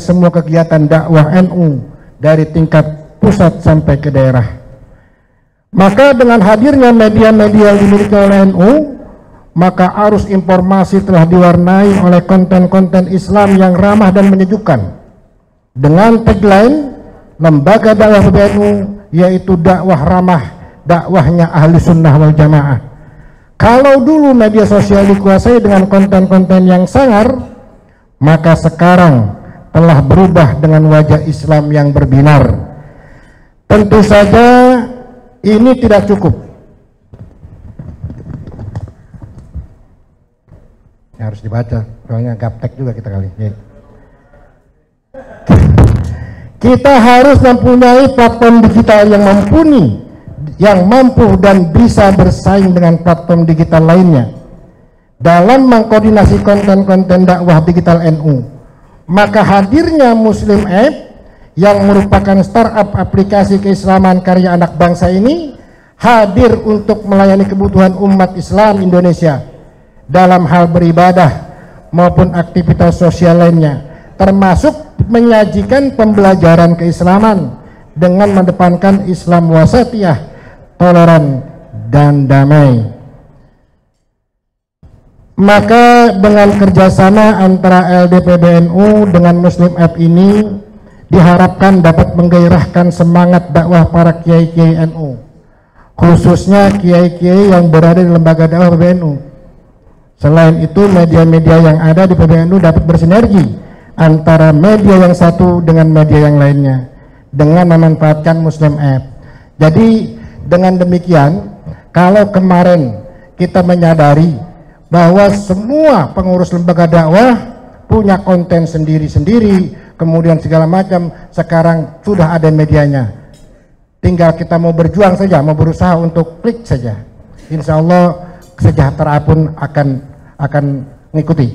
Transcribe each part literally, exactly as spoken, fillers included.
menjalankan semua kegiatan dakwah N U dari tingkat pusat sampai ke daerah. Maka dengan hadirnya media-media yang dimiliki oleh N U, maka arus informasi telah diwarnai oleh konten-konten Islam yang ramah dan menyejukkan, dengan tagline lembaga dakwah B N U, yaitu dakwah ramah, dakwahnya ahli sunnah wal jamaah. Kalau dulu media sosial dikuasai dengan konten-konten yang sangar, maka sekarang telah berubah dengan wajah Islam yang berbinar. Tentu saja ini tidak cukup. Ya, harus dibaca, soalnya gaptek juga kita kali. Ya. Kita harus mempunyai platform digital yang mumpuni, yang mampu dan bisa bersaing dengan platform digital lainnya dalam mengkoordinasi konten-konten dakwah digital N U. Maka hadirnya Muslim App yang merupakan startup aplikasi keislaman karya anak bangsa ini hadir untuk melayani kebutuhan umat Islam Indonesia dalam hal beribadah maupun aktivitas sosial lainnya, termasuk menyajikan pembelajaran keislaman dengan mendepankan Islam wasatiyah, toleran, dan damai. Maka dengan kerjasama antara L D P B N U dengan Muslim App ini diharapkan dapat menggairahkan semangat dakwah para kiai-kiai N U, khususnya kiai-kiai yang berada di lembaga dakwah P B N U. Selain itu, media-media yang ada di P B N U dapat bersinergi antara media yang satu dengan media yang lainnya dengan memanfaatkan Muslim App. Jadi dengan demikian, kalau kemarin kita menyadari bahwa semua pengurus lembaga dakwah punya konten sendiri-sendiri, kemudian segala macam, sekarang sudah ada medianya. Tinggal kita mau berjuang saja, mau berusaha untuk klik saja. Insya Allah sejahtera pun akan akan mengikuti.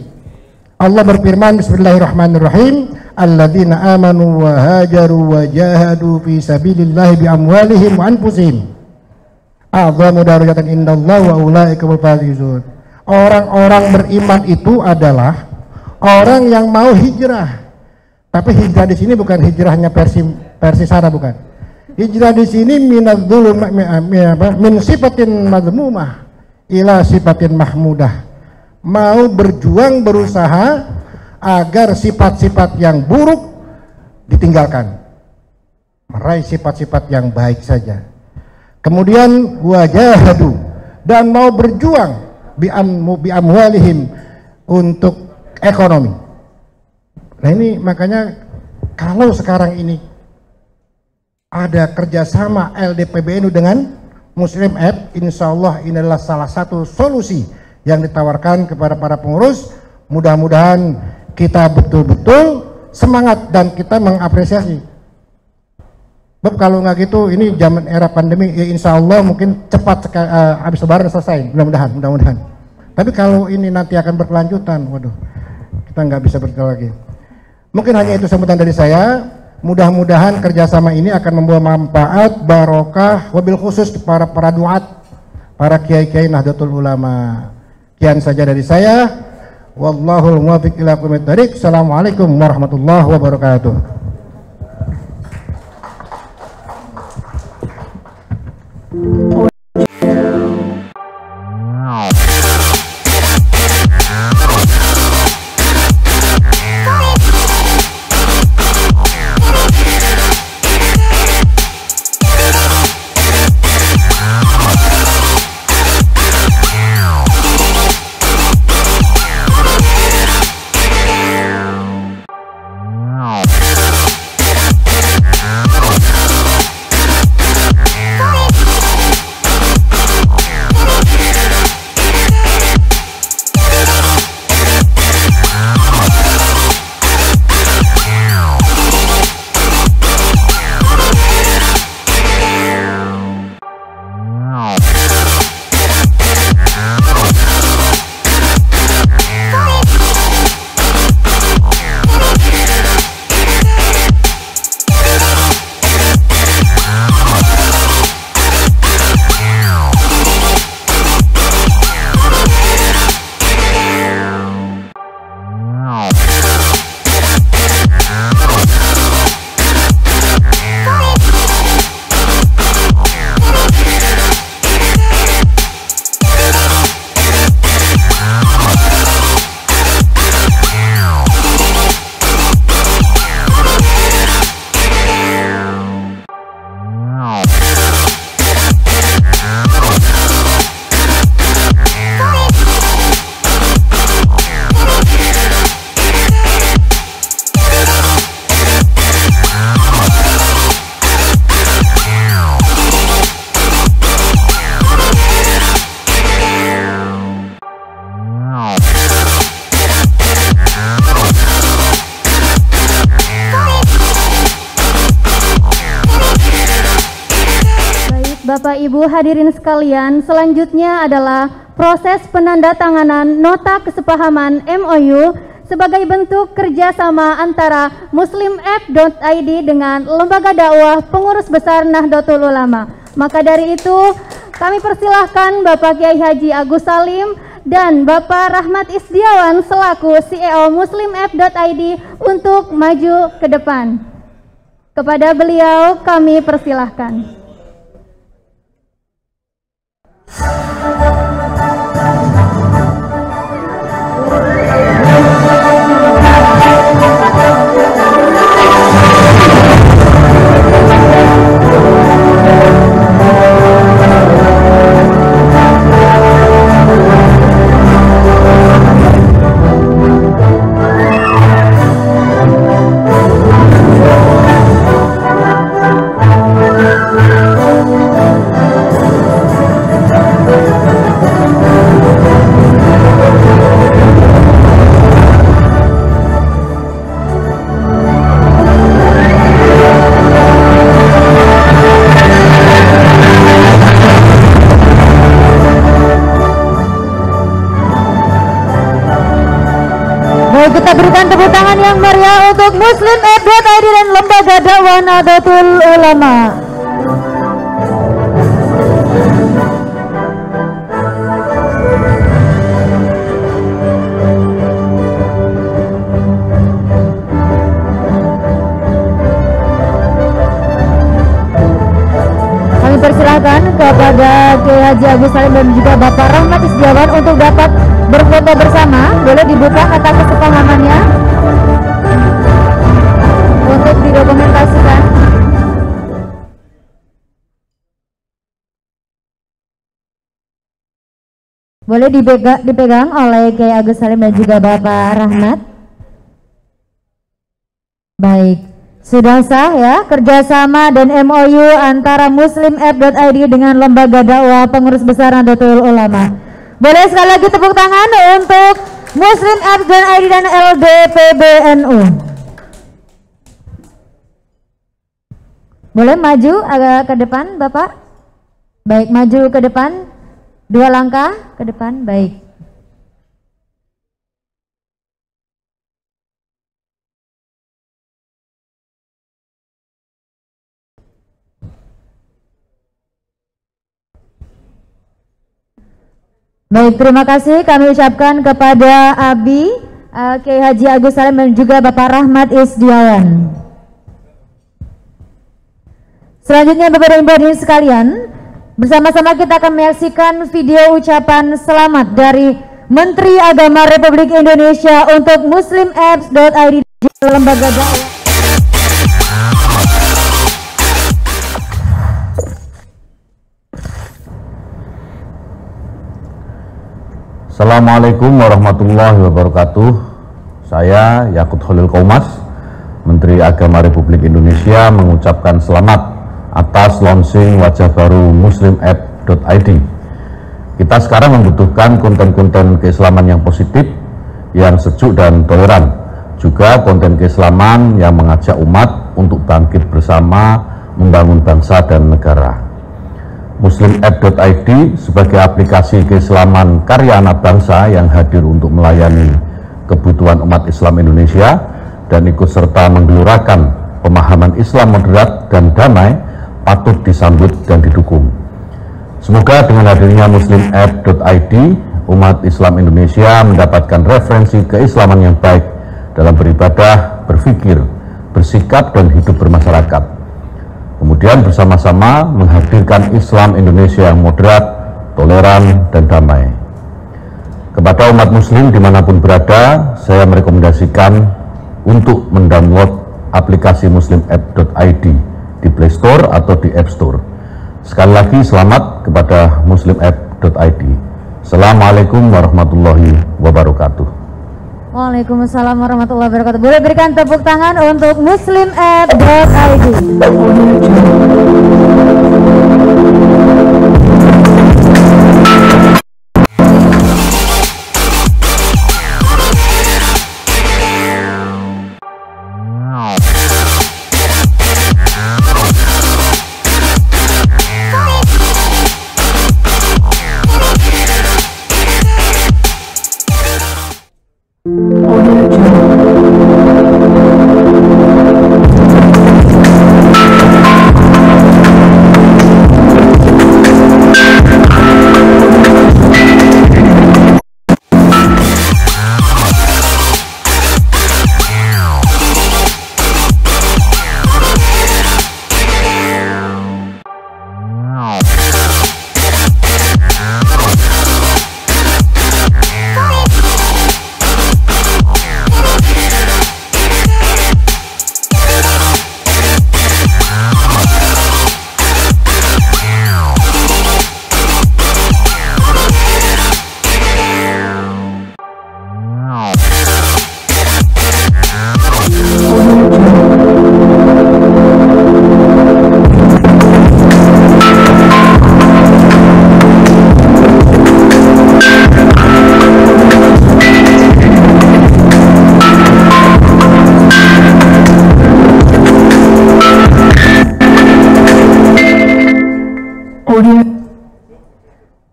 Allah berfirman, Bismillahirrahmanirrahim, alladzina amanu wa hajaru wa jahadu fi sabilillahi bi amwalihim wa anfusihim a'dzamu darajatan indallahi wa ulaika humul faizun. Orang-orang beriman itu adalah orang yang mau hijrah. Tapi hijrah di sini bukan hijrahnya versi versi sana, bukan. Hijrah di sini minadzulum min sifatin mazmumah ila sifatin mahmudah. Mau berjuang berusaha agar sifat-sifat yang buruk ditinggalkan, meraih sifat-sifat yang baik saja. Kemudian wajahadu, dan mau berjuang bi'amwalihim untuk ekonomi. Nah ini makanya kalau sekarang ini ada kerjasama L D P B N U dengan Muslim App, insya Allah ini adalah salah satu solusi yang ditawarkan kepada para pengurus. Mudah-mudahan kita betul-betul semangat dan kita mengapresiasi. Beb, kalau nggak gitu ini zaman era pandemi, ya insya Allah mungkin cepat uh, habis lebaran selesai, mudah-mudahan, mudah-mudahan. Tapi kalau ini nanti akan berkelanjutan, waduh, kita nggak bisa berjalan lagi. Mungkin hanya itu sambutan dari saya. Mudah-mudahan kerjasama ini akan membawa manfaat, barokah, wabil khusus para para duat, para kiai-kiai Nahdlatul Ulama. Kian saja dari saya. Wallahul muwaffiq ila aqwamit thariq. Assalamualaikum warahmatullahi wabarakatuh. Oh. Bapak Ibu hadirin sekalian, selanjutnya adalah proses penandatanganan nota kesepahaman M O U sebagai bentuk kerjasama antara MuslimApp.id dengan Lembaga Dakwah Pengurus Besar Nahdlatul Ulama. Maka dari itu, kami persilahkan Bapak Kiai Haji Agus Salim dan Bapak Rahmat Isdiawan selaku C E O MuslimApp.id untuk maju ke depan. Kepada beliau kami persilahkan. MuslimApp.id dan Lembaga Dakwah Nahdlatul Ulama. Kami persilahkan kepada Kiai Haji Agus Salim dan juga Bapak Rahmat Isdiawan untuk dapat berfoto bersama. Boleh dibuka kata kesepahamannya untuk didokumentasikan. Boleh dipegang, dipegang oleh Kiai Agus Salim dan juga Bapak Rahmat. Baik, sudah sah ya kerjasama dan M O U antara MuslimApp.id dengan Lembaga Dakwah Pengurus Besar Nahdlatul Ulama. Boleh sekali lagi tepuk tangan untuk MuslimApp.id dan L D P B N U. Boleh maju agak ke depan, Bapak? Baik, maju ke depan. Dua langkah ke depan, baik. Baik, terima kasih kami ucapkan kepada Abi, uh, Kiai Haji Agus Salim dan juga Bapak Rahmat Isdiawan. Selanjutnya Bapak dan Ibu hadirin sekalian, bersama-sama kita akan menyaksikan video ucapan selamat dari Menteri Agama Republik Indonesia untuk MuslimApp.id Lembaga Dakwah. Assalamualaikum warahmatullahi wabarakatuh. Saya Yakut Holil Komas, Menteri Agama Republik Indonesia, mengucapkan selamat atas launching wajah baru MuslimApp.id. Kita sekarang membutuhkan konten-konten keislaman yang positif, yang sejuk dan toleran, juga konten keislaman yang mengajak umat untuk bangkit bersama membangun bangsa dan negara. MuslimApp.id sebagai aplikasi keislaman karya anak bangsa yang hadir untuk melayani kebutuhan umat Islam Indonesia dan ikut serta menggelurakan pemahaman Islam moderat dan damai, patut disambut dan didukung. Semoga dengan hadirnya MuslimApp.id, umat Islam Indonesia mendapatkan referensi keislaman yang baik dalam beribadah, berpikir, bersikap, dan hidup bermasyarakat. Kemudian bersama-sama menghadirkan Islam Indonesia yang moderat, toleran, dan damai. Kepada umat muslim dimanapun berada, saya merekomendasikan untuk mendownload aplikasi MuslimApp.id di Play Store atau di App Store. Sekali lagi selamat kepada MuslimApp.id. Assalamualaikum warahmatullahi wabarakatuh. Waalaikumsalam warahmatullahi wabarakatuh. Boleh berikan tepuk tangan untuk MuslimApp.id.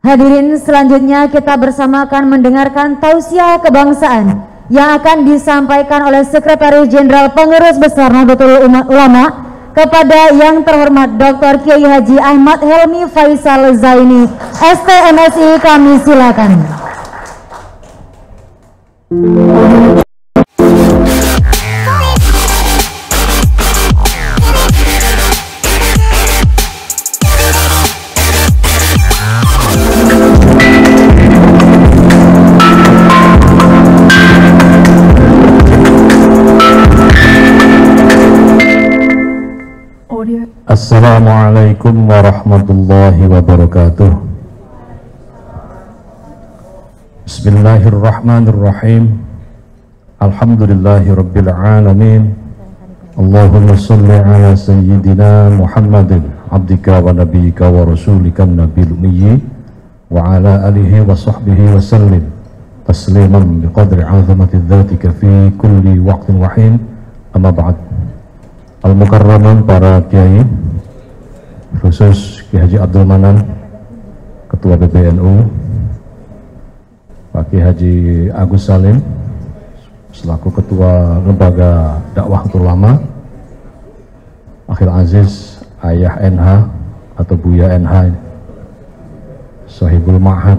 Hadirin, selanjutnya kita bersama akan mendengarkan tausiah kebangsaan yang akan disampaikan oleh Sekretaris Jenderal Pengurus Besar Nahdlatul Ulama kepada yang terhormat Doktor Kiai Haji Ahmad Helmi Faisal Zaini, S T M S I, kami silakan. Assalamualaikum warahmatullahi wabarakatuh. Bismillahirrahmanirrahim. Alhamdulillahirabbil alamin. Allahumma shalli ala sayyidina Muhammadin abdika wa nabiyyika wa rasulika nabil ummi wa ala alihi wa sahbihi wa sallim tasliman biqadri azamati dzatika fi kulli waqtin wa hin. Amma ba'd. Al-Mukarraman para kiai, khusus Kiai Haji Abdul Manan, Ketua B P N U, Pak Kiai Haji Agus Salim selaku Ketua Lembaga Dakwah Ulama, Akhil Aziz Ayah N H atau Buya N H, Sahibul Ma'had,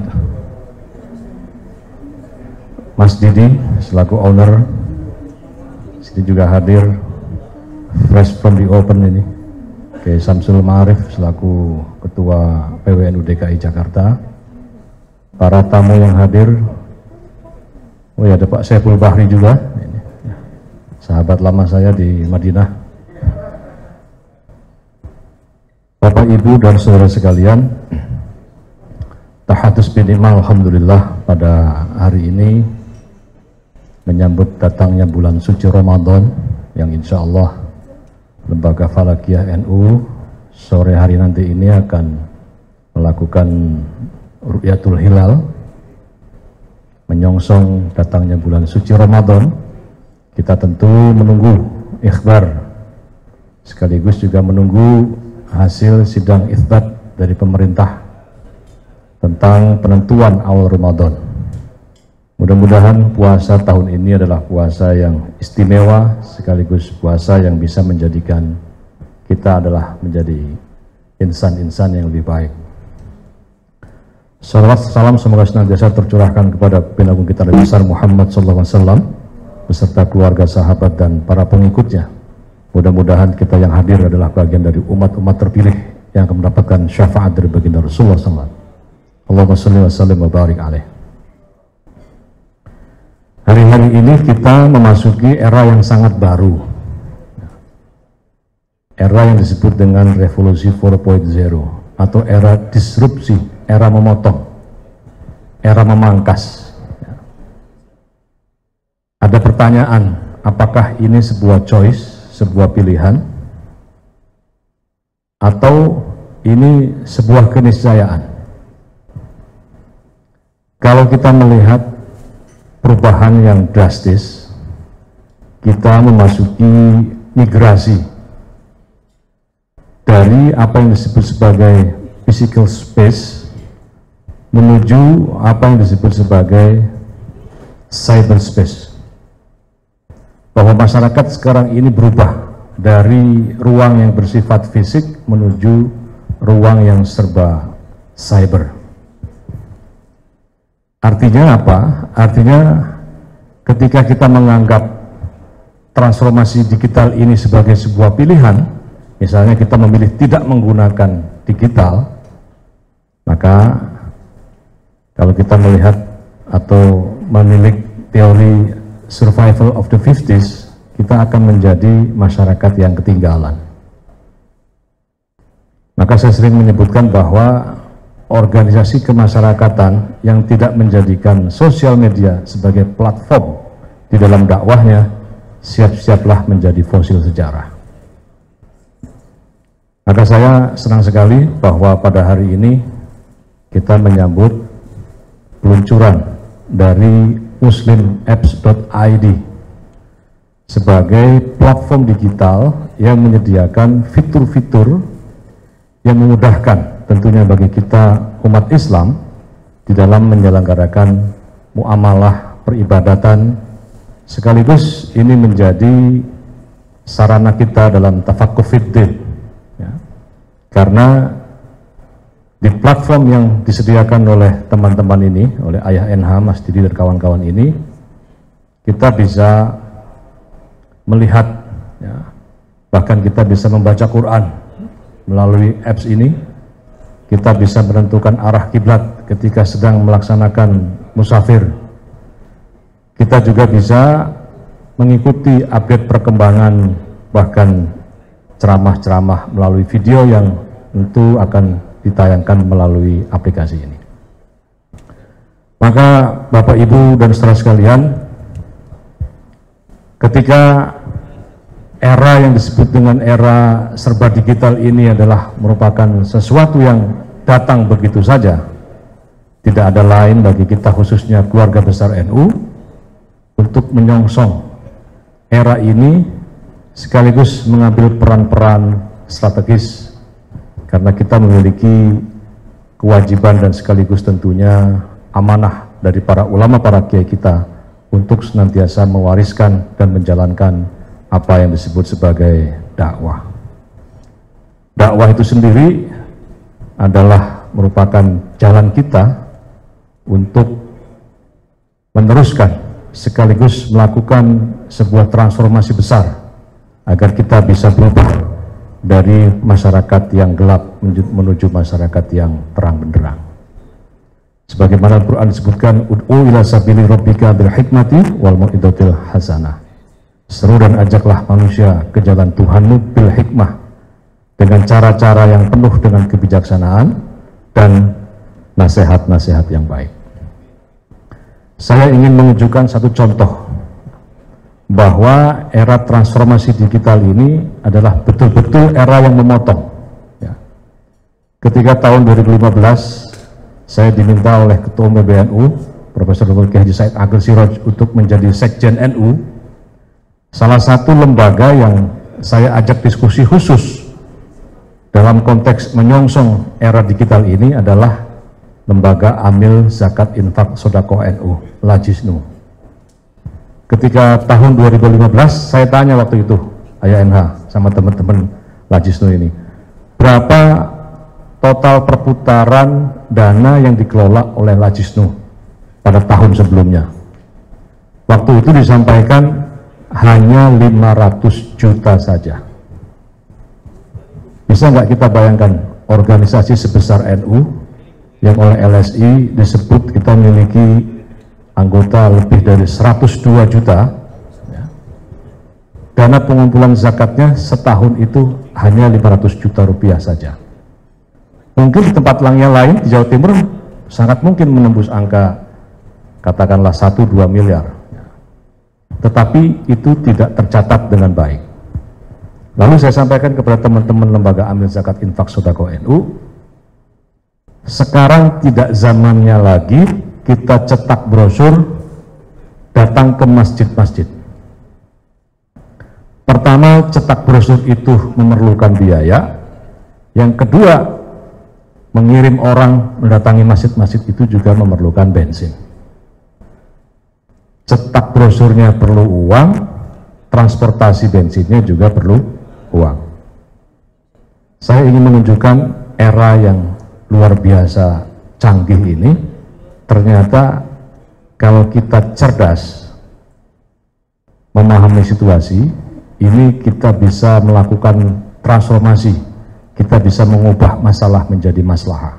Mas Didi selaku owner, sini juga hadir fresh from the open ini Kiai Samsul Marif selaku Ketua P W N U D K I Jakarta, para tamu yang hadir, oh ya ada Pak Syaiful Bahri juga, sahabat lama saya di Madinah. Bapak Ibu dan saudara sekalian, tahatus minimal alhamdulillah pada hari ini menyambut datangnya bulan suci Ramadan yang insya Allah Lembaga Falakiyah N U sore hari nanti ini akan melakukan Ru'yatul Hilal menyongsong datangnya bulan suci Ramadan. Kita tentu menunggu ikhbar sekaligus juga menunggu hasil sidang isbat dari pemerintah tentang penentuan awal Ramadan. Mudah-mudahan puasa tahun ini adalah puasa yang istimewa sekaligus puasa yang bisa menjadikan kita adalah menjadi insan-insan yang lebih baik. Salawat salam semoga senantiasa tercurahkan kepada Nabi kita Nabi besar Muhammad sallallahu alaihi wasallam beserta keluarga, sahabat dan para pengikutnya. Mudah-mudahan kita yang hadir adalah bagian dari umat-umat terpilih yang akan mendapatkan syafaat dari baginda Rasulullah sallallahu alaihi wasallam. Allahumma shalli wa sallim wa barik alaihi. Hari-hari ini kita memasuki era yang sangat baru, era yang disebut dengan revolusi empat titik nol atau era disrupsi, era memotong, era memangkas. Ada pertanyaan, apakah ini sebuah choice, sebuah pilihan, atau ini sebuah keniscayaan? Kalau kita melihat perubahan yang drastis, kita memasuki migrasi dari apa yang disebut sebagai physical space menuju apa yang disebut sebagai cyberspace. Bahwa masyarakat sekarang ini berubah dari ruang yang bersifat fisik menuju ruang yang serba cyber. Artinya apa? Artinya ketika kita menganggap transformasi digital ini sebagai sebuah pilihan, misalnya kita memilih tidak menggunakan digital, maka kalau kita melihat atau menilik teori survival of the fifties, kita akan menjadi masyarakat yang ketinggalan. Maka saya sering menyebutkan bahwa organisasi kemasyarakatan yang tidak menjadikan sosial media sebagai platform di dalam dakwahnya, siap-siaplah menjadi fosil sejarah. Maka saya senang sekali bahwa pada hari ini kita menyambut peluncuran dari Muslim Apps dot I D sebagai platform digital yang menyediakan fitur-fitur yang memudahkan tentunya bagi kita umat Islam di dalam menyelenggarakan muamalah peribadatan, sekaligus ini menjadi sarana kita dalam tafaqquh fiddin, ya. Karena di platform yang disediakan oleh teman-teman ini, oleh Ayah N H, Mas Didi dan kawan-kawan ini, kita bisa melihat, ya, bahkan kita bisa membaca Quran melalui apps ini. Kita bisa menentukan arah kiblat ketika sedang melaksanakan musafir. Kita juga bisa mengikuti update perkembangan, bahkan ceramah-ceramah melalui video yang tentu akan ditayangkan melalui aplikasi ini. Maka Bapak Ibu dan saudara sekalian, ketika era yang disebut dengan era serba digital ini adalah merupakan sesuatu yang datang begitu saja, tidak ada lain bagi kita khususnya keluarga besar N U untuk menyongsong era ini, sekaligus mengambil peran-peran strategis, karena kita memiliki kewajiban dan sekaligus tentunya amanah dari para ulama, para kiai kita untuk senantiasa mewariskan dan menjalankan apa yang disebut sebagai dakwah. Dakwah itu sendiri adalah merupakan jalan kita untuk meneruskan sekaligus melakukan sebuah transformasi besar agar kita bisa berubah dari masyarakat yang gelap menuju masyarakat yang terang benderang. Sebagaimana Al-Quran disebutkan, ud'u ila sabili rabbika bil hikmati wal mau'idatil hasanah. Seru dan ajaklah manusia ke jalan Tuhanmu bil hikmah, dengan cara-cara yang penuh dengan kebijaksanaan dan nasihat-nasihat yang baik. Saya ingin menunjukkan satu contoh bahwa era transformasi digital ini adalah betul-betul era yang memotong, ya. Ketika tahun dua ribu lima belas saya diminta oleh Ketua Umum B N U Profesor Dr. Kiai Haji Said Aqil Siroj untuk menjadi Sekjen N U, salah satu lembaga yang saya ajak diskusi khusus dalam konteks menyongsong era digital ini adalah Lembaga Amil Zakat Infak Sodako N U, Lazisnu. Ketika tahun dua ribu lima belas saya tanya waktu itu Ayah N H sama teman-teman Lazisnu ini, berapa total perputaran dana yang dikelola oleh Lazisnu pada tahun sebelumnya? Waktu itu disampaikan hanya lima ratus juta saja. Bisa nggak kita bayangkan organisasi sebesar N U yang oleh L S I disebut kita memiliki anggota lebih dari seratus dua juta, ya. Dana pengumpulan zakatnya setahun itu hanya lima ratus juta rupiah saja. Mungkin di tempat langnya lain di Jawa Timur sangat mungkin menembus angka katakanlah satu sampai dua miliar, ya. Tetapi itu tidak tercatat dengan baik. Lalu saya sampaikan kepada teman-teman Lembaga Amil Zakat Infak Sodako N U, sekarang tidak zamannya lagi kita cetak brosur, datang ke masjid-masjid. Pertama, cetak brosur itu memerlukan biaya. Yang kedua, mengirim orang mendatangi masjid-masjid itu juga memerlukan bensin. Cetak brosurnya perlu uang, transportasi bensinnya juga perlu uang. Saya ingin menunjukkan era yang luar biasa canggih ini. Ternyata kalau kita cerdas memahami situasi, ini kita bisa melakukan transformasi, kita bisa mengubah masalah menjadi maslahah.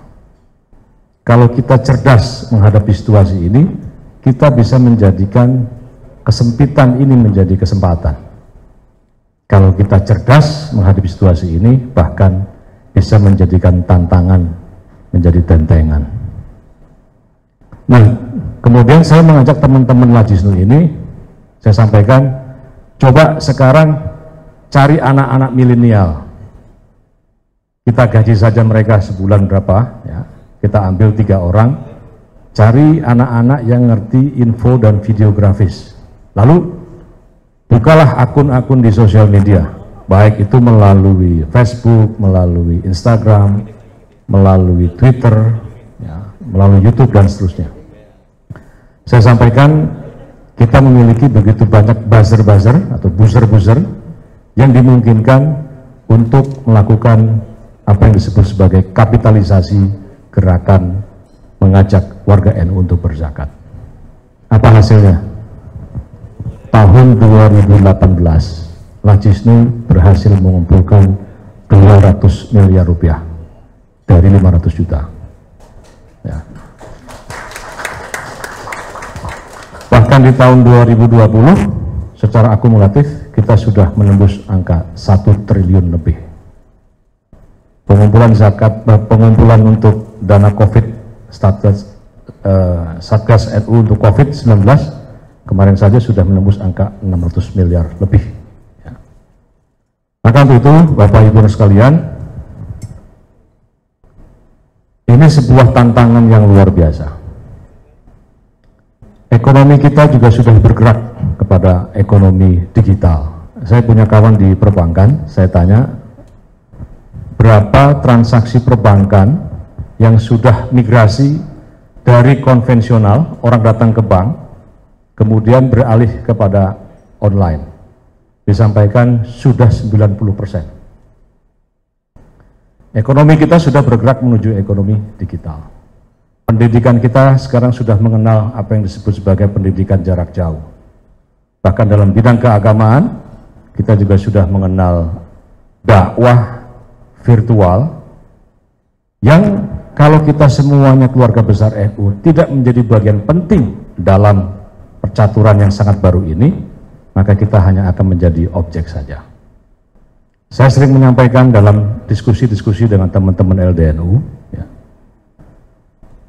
Kalau kita cerdas menghadapi situasi ini, kita bisa menjadikan kesempitan ini menjadi kesempatan. Kalau kita cerdas menghadapi situasi ini, bahkan bisa menjadikan tantangan menjadi tentengan. Nah, kemudian saya mengajak teman-teman Lazisnu ini, saya sampaikan, coba sekarang cari anak-anak milenial. Kita gaji saja mereka sebulan berapa, ya. Kita ambil tiga orang, cari anak-anak yang ngerti info dan video grafis. Lalu, bukalah akun-akun di sosial media, baik itu melalui Facebook, melalui Instagram, melalui Twitter, melalui YouTube dan seterusnya. Saya sampaikan kita memiliki begitu banyak buzzer-buzzer atau buzzer-buzzer yang dimungkinkan untuk melakukan apa yang disebut sebagai kapitalisasi gerakan mengajak warga N U untuk berzakat. Apa hasilnya? Tahun dua ribu delapan belas, Lazisnu berhasil mengumpulkan dua ratus miliar rupiah dari lima ratus juta. Ya. Bahkan di tahun dua ribu dua puluh, secara akumulatif kita sudah menembus angka satu triliun lebih. Pengumpulan zakat, pengumpulan untuk dana COVID, Satgas, eh, Satgas N U untuk COVID sembilan belas kemarin saja sudah menembus angka enam ratus miliar lebih. Ya. Maka untuk itu, Bapak Ibu sekalian, ini sebuah tantangan yang luar biasa. Ekonomi kita juga sudah bergerak kepada ekonomi digital. Saya punya kawan di perbankan, saya tanya, berapa transaksi perbankan yang sudah migrasi dari konvensional, orang datang ke bank, kemudian beralih kepada online? Disampaikan sudah sembilan puluh persen. Ekonomi kita sudah bergerak menuju ekonomi digital. Pendidikan kita sekarang sudah mengenal apa yang disebut sebagai pendidikan jarak jauh. Bahkan dalam bidang keagamaan, kita juga sudah mengenal dakwah virtual, yang kalau kita semuanya keluarga besar N U tidak menjadi bagian penting dalam percaturan yang sangat baru ini, maka kita hanya akan menjadi objek saja. Saya sering menyampaikan dalam diskusi-diskusi dengan teman-teman L D N U, ya,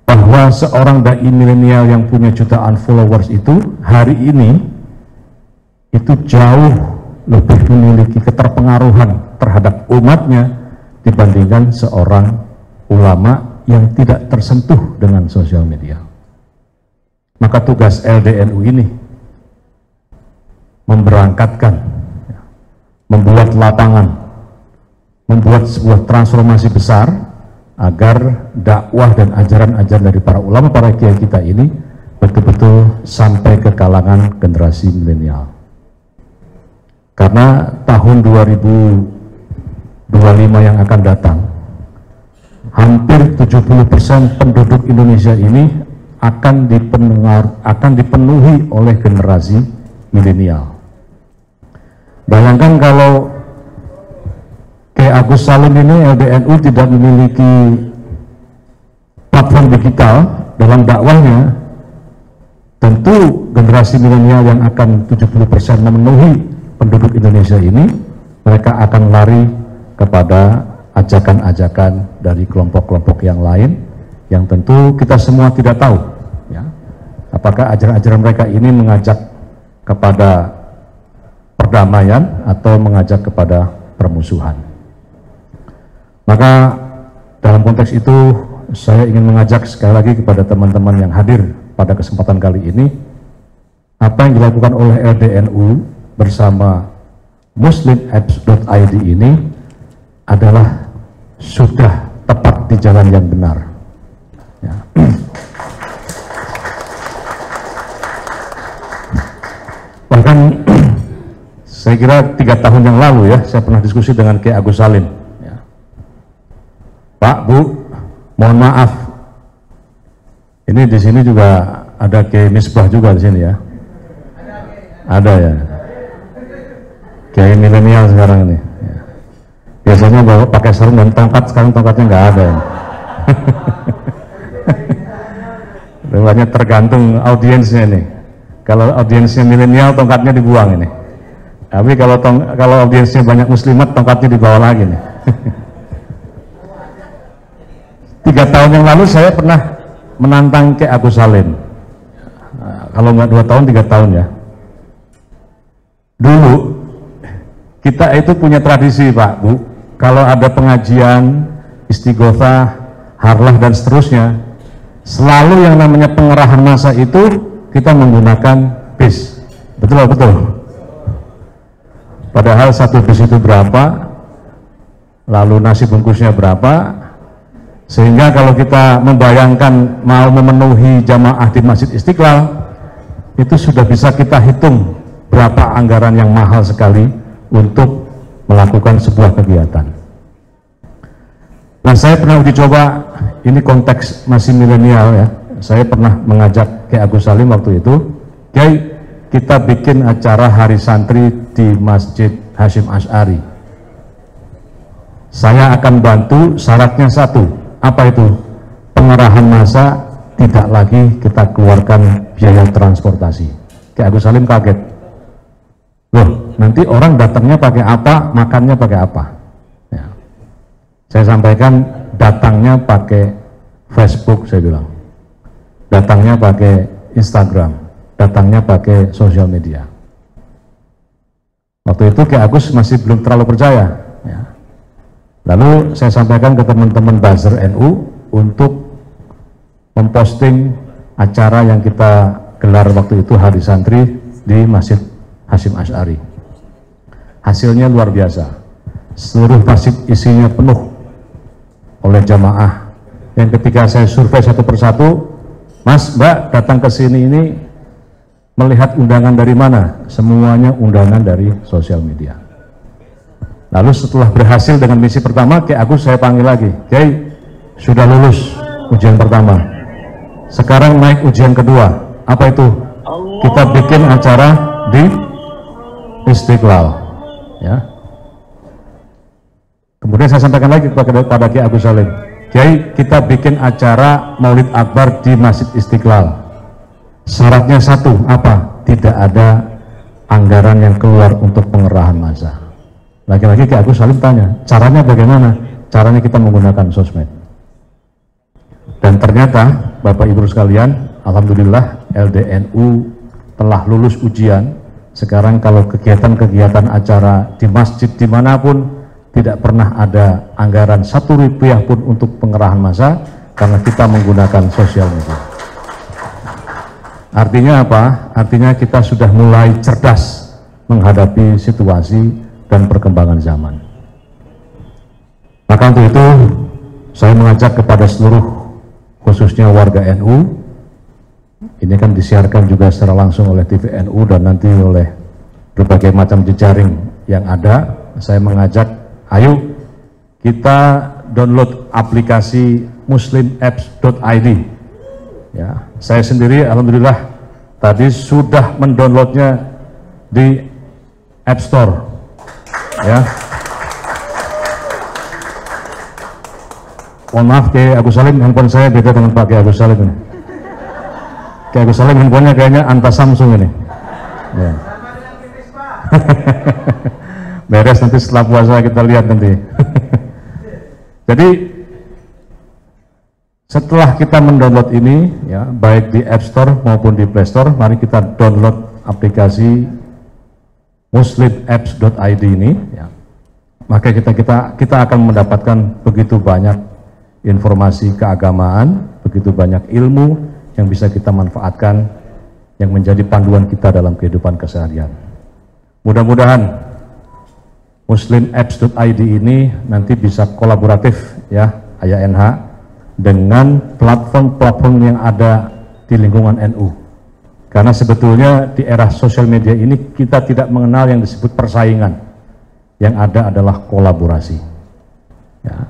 bahwa seorang dai milenial yang punya jutaan followers itu hari ini itu jauh lebih memiliki keterpengaruhan terhadap umatnya dibandingkan seorang ulama yang tidak tersentuh dengan sosial media. Maka tugas L D N U ini memberangkatkan, membuat lapangan, membuat sebuah transformasi besar agar dakwah dan ajaran-ajaran dari para ulama, para kiai kita ini betul-betul sampai ke kalangan generasi milenial. Karena tahun dua ribu dua puluh lima yang akan datang, hampir tujuh puluh persen penduduk Indonesia ini akan dipengaruh, akan dipenuhi oleh generasi milenial. Bayangkan kalau Kiai Agus Salim ini L D N U tidak memiliki platform digital dalam dakwahnya, tentu generasi milenial yang akan tujuh puluh persen memenuhi penduduk Indonesia ini, mereka akan lari kepada ajakan-ajakan dari kelompok-kelompok yang lain, yang tentu kita semua tidak tahu, ya, apakah ajaran-ajaran mereka ini mengajak kepada perdamaian atau mengajak kepada permusuhan. Maka dalam konteks itu saya ingin mengajak sekali lagi kepada teman-teman yang hadir pada kesempatan kali ini, apa yang dilakukan oleh L D N U bersama Muslim Apps dot I D ini adalah sudah tepat di jalan yang benar. Ya. Bahkan saya kira tiga tahun yang lalu, ya, saya pernah diskusi dengan Kiai Agus Salim. Ya. Pak, Bu, mohon maaf, ini di sini juga ada Kiai Misbah juga di sini, ya. Ada, ya. Kiai milenial sekarang ini. Ya. Biasanya bawa pakai sarung dan tongkat, sekarang tongkatnya nggak ada. Ya. Rupanya tergantung audiensnya ini. Kalau audiensnya milenial, tongkatnya dibuang ini. Tapi kalau tong, kalau audiensnya banyak muslimat, tongkatnya dibawa lagi nih. Tiga tahun yang lalu saya pernah menantang Kiai Agus Salim. Kalau nggak dua tahun, tiga tahun ya. Dulu kita itu punya tradisi, Pak, Bu, kalau ada pengajian, istighotsah, harlah dan seterusnya, selalu yang namanya pengerahan massa itu kita menggunakan bis. Betul betul. Padahal satu bis itu berapa, lalu nasi bungkusnya berapa, Sehingga kalau kita membayangkan mau memenuhi jamaah di Masjid Istiqlal, itu sudah bisa kita hitung berapa anggaran yang mahal sekali untuk melakukan sebuah kegiatan. Nah, saya pernah uji coba, ini konteks masih milenial ya, saya pernah mengajak Kiai Agus Salim waktu itu, Kiai, kita bikin acara Hari Santri di Masjid Hasyim Asy'ari. Saya akan bantu, syaratnya satu, apa itu? Pengerahan massa, tidak lagi kita keluarkan biaya transportasi. Kiai Agus Salim kaget. Loh, nanti orang datangnya pakai apa, makannya pakai apa? Saya sampaikan datangnya pakai Facebook, saya bilang, datangnya pakai Instagram, datangnya pakai sosial media. Waktu itu Kiai Agus masih belum terlalu percaya. Ya. Lalu saya sampaikan ke teman-teman Buzzer N U untuk memposting acara yang kita gelar waktu itu, Hari Santri di Masjid Hasyim Asy'ari. Hasilnya luar biasa. Seluruh masjid isinya penuh oleh jamaah, yang ketika saya survei satu persatu, mas, mbak, datang ke sini ini melihat undangan dari mana? Semuanya undangan dari sosial media. Lalu setelah berhasil dengan misi pertama, Kiai Agus saya panggil lagi, Kiai, sudah lulus ujian pertama, sekarang naik ujian kedua, apa itu? Kita bikin acara di Istiqlal, ya. Kemudian saya sampaikan lagi kepada Kiai Agus Salim, Kiai, kita bikin acara Maulid Akbar di Masjid Istiqlal. Syaratnya satu, apa? Tidak ada anggaran yang keluar untuk pengerahan massa. Lagi-lagi Kiai Agus Salim tanya, caranya bagaimana? Caranya kita menggunakan sosmed. Dan ternyata, Bapak Ibu sekalian, alhamdulillah L D N U telah lulus ujian. Sekarang kalau kegiatan-kegiatan acara di masjid dimanapun, tidak pernah ada anggaran satu rupiah pun untuk pengerahan massa karena kita menggunakan sosial media. Artinya apa? Artinya kita sudah mulai cerdas menghadapi situasi dan perkembangan zaman. Maka untuk itu saya mengajak kepada seluruh, khususnya warga N U, ini kan disiarkan juga secara langsung oleh T V N U dan nanti oleh berbagai macam jejaring yang ada, saya mengajak, ayo kita download aplikasi Muslim Apps dot I D. Ya, saya sendiri alhamdulillah tadi sudah mendownloadnya di App Store. Ya. Mohon maaf Kiai Agus Salim, handphone saya beda dengan Pak Kiai Agus Salim ini. Kiai Agus Salim handphonenya kayaknya antar Samsung ini. Ya. Beres nanti setelah puasa kita lihat nanti. Jadi setelah kita mendownload ini ya, baik di App Store maupun di Play Store, mari kita download aplikasi Muslim Apps dot I D ini ya. Maka kita kita kita akan mendapatkan begitu banyak informasi keagamaan, begitu banyak ilmu yang bisa kita manfaatkan, yang menjadi panduan kita dalam kehidupan keseharian. Mudah-mudahan Muslim Apps dot I D ini nanti bisa kolaboratif ya, A Y N H, dengan platform-platform yang ada di lingkungan N U. Karena sebetulnya di era sosial media ini kita tidak mengenal yang disebut persaingan, yang ada adalah kolaborasi. Ya.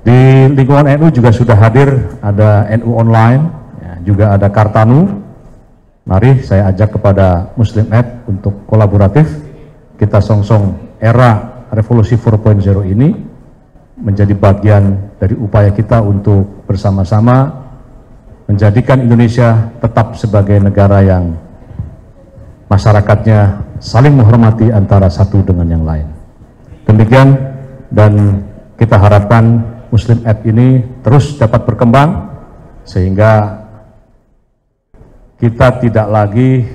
Di lingkungan N U juga sudah hadir ada N U Online, ya, juga ada Kartanu. Mari saya ajak kepada Muslim App untuk kolaboratif, kita song-song era revolusi empat koma nol ini menjadi bagian dari upaya kita untuk bersama-sama menjadikan Indonesia tetap sebagai negara yang masyarakatnya saling menghormati antara satu dengan yang lain. Demikian, dan kita harapkan Muslim App ini terus dapat berkembang sehingga kita tidak lagi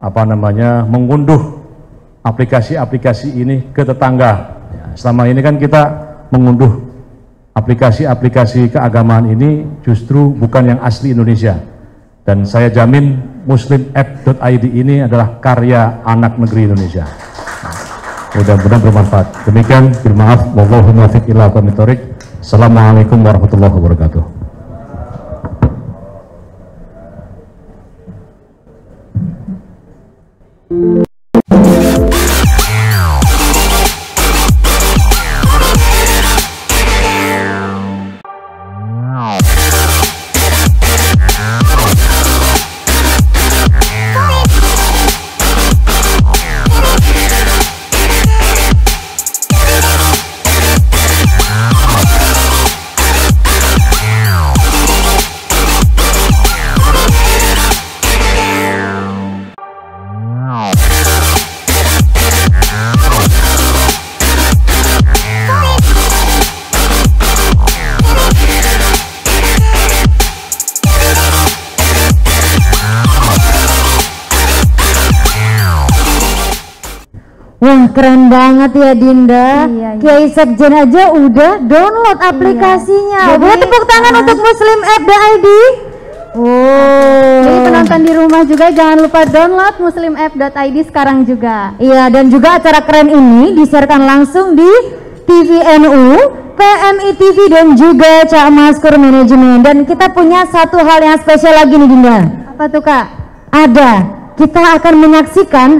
apa namanya mengunduh aplikasi-aplikasi ini ke tetangga. Selama ini kan kita mengunduh aplikasi-aplikasi keagamaan ini justru bukan yang asli Indonesia. Dan saya jamin Muslim App dot I D ini adalah karya anak negeri Indonesia. Mudah-mudahan bermanfaat. Demikian, mohon maaf. Wallahul muwaffiq ila aqwamit thoriq. Assalamualaikum warahmatullahi wabarakatuh. Wah, keren banget ya Dinda. Iya, iya. Kiai Sekjen aja udah download aplikasinya. Iya. Boleh tepuk tangan nah. untuk muslim app dot i d. Oh. Jadi penonton di rumah juga jangan lupa download muslim app dot i d sekarang juga. Iya, dan juga acara keren ini disiarkan langsung di T V N U, P M I T V, dan juga Cak Maskur Manajemen. Dan kita punya satu hal yang spesial lagi nih Dinda. Apa tuh Kak? Ada. Kita akan menyaksikan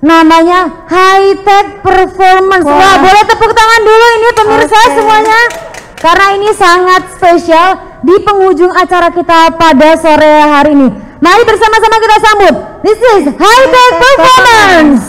namanya high tech performance. Wah, Wah boleh tepuk tangan dulu ini pemirsa okay. semuanya, karena ini sangat spesial di penghujung acara kita pada sore hari ini. Mari bersama-sama kita sambut. This is high, high tech performance, performance.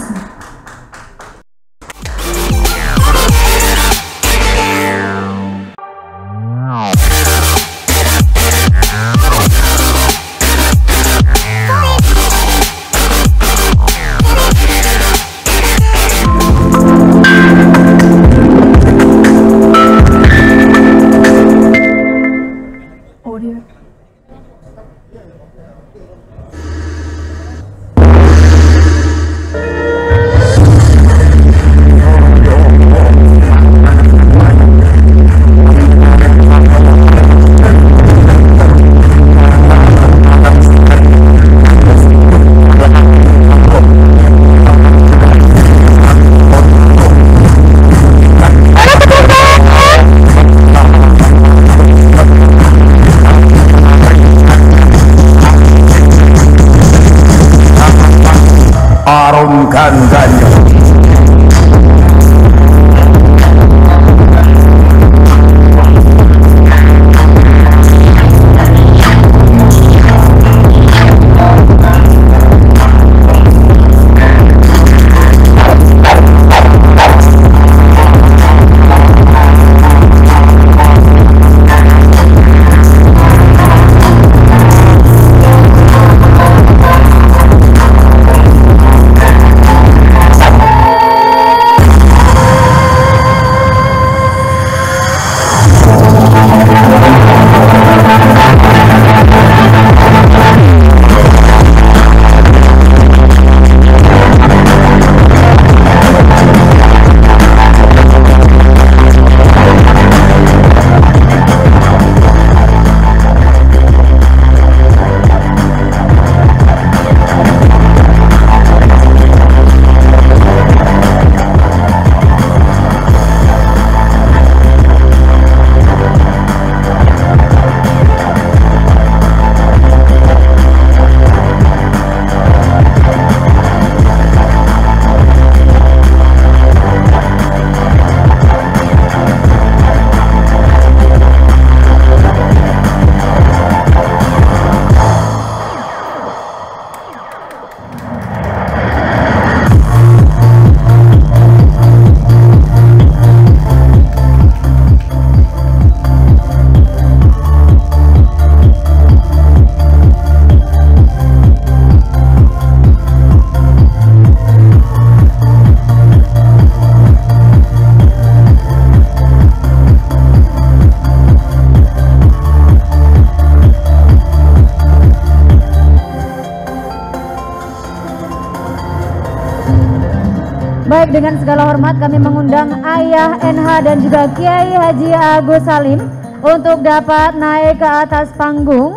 Dengan segala hormat kami mengundang Ayah N H dan juga Kiai Haji Agus Salim untuk dapat naik ke atas panggung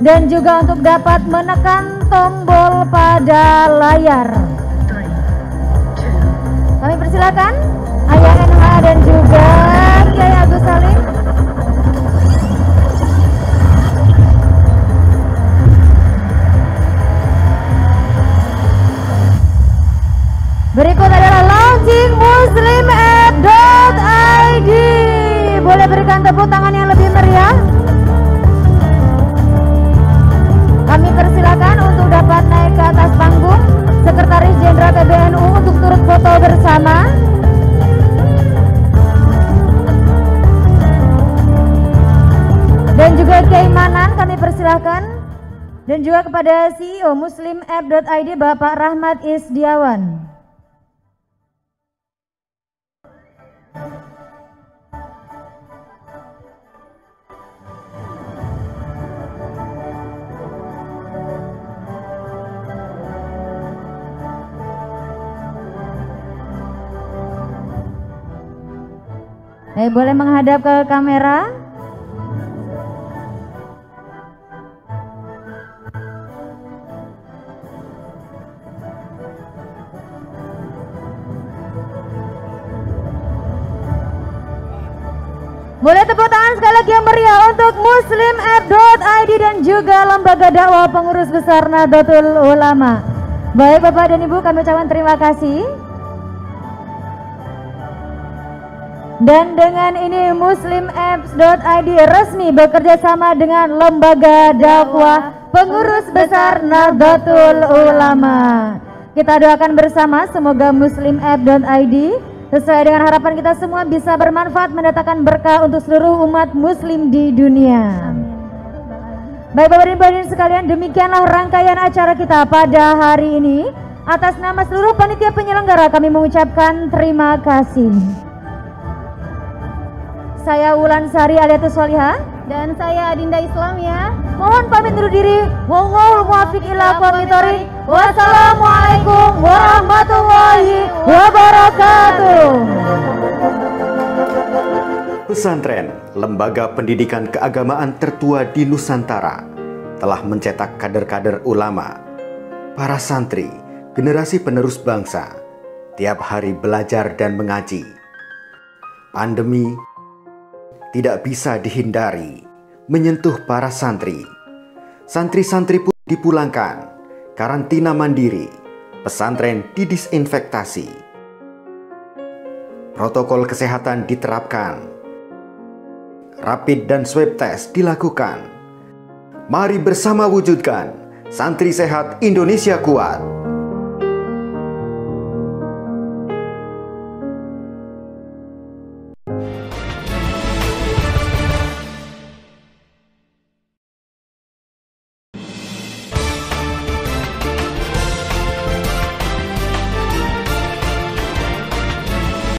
dan juga untuk dapat menekan tombol pada layar. Kami persilakan Ayah N H dan juga Kiai Agus Salim. persilakan. Dan juga kepada C E O Muslim App dot I D Bapak Rahmat Isdiawan. Eh, boleh menghadap ke kamera. Boleh tepuk tangan sekali lagi yang meriah untuk Muslim App dot I D dan juga Lembaga Dakwah Pengurus Besar Nahdlatul Ulama. Baik Bapak dan Ibu, kami ucapkan terima kasih. Dan dengan ini Muslim Apps dot I D resmi bekerja sama dengan Lembaga Dakwah Pengurus Besar Nahdlatul Ulama. Kita doakan bersama semoga Muslim App dot I D sesuai dengan harapan kita semua bisa bermanfaat mendatangkan berkah untuk seluruh umat muslim di dunia. Baik Bapak dan Ibu sekalian, demikianlah rangkaian acara kita pada hari ini. Atas nama seluruh panitia penyelenggara kami mengucapkan terima kasih. Saya Wulan Sari Adiatul Solihah dan saya Adinda Islam ya. Mohon pamit undur diri. Wallahul muwaffiq ila aqwamit thoriq. Wassalamualaikum warahmatullahi wabarakatuh. Pesantren, lembaga pendidikan keagamaan tertua di Nusantara, telah mencetak kader-kader ulama, para santri, generasi penerus bangsa, tiap hari belajar dan mengaji. Pandemi tidak bisa dihindari menyentuh para santri. Santri-santri pun dipulangkan, karantina mandiri, pesantren didisinfektasi, protokol kesehatan diterapkan, rapid dan swab test dilakukan. Mari bersama wujudkan santri sehat Indonesia kuat.